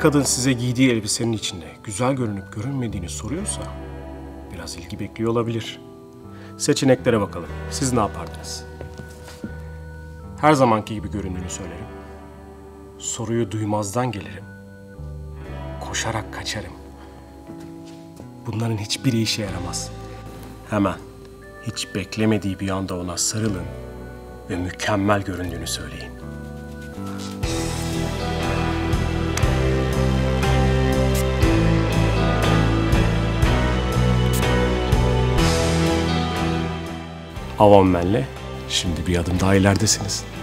kadın size giydiği elbisenin içinde güzel görünüp görünmediğini soruyorsa biraz ilgi bekliyor olabilir. Seçeneklere bakalım. Siz ne yapardınız? Her zamanki gibi göründüğünü söylerim. Soruyu duymazdan gelirim. Koşarak kaçarım. Bunların hiçbiri işe yaramaz. Hemen, hiç beklemediği bir anda ona sarılın ve mükemmel göründüğünü söyleyin. Avon Man'le şimdi bir adım daha ileridesiniz.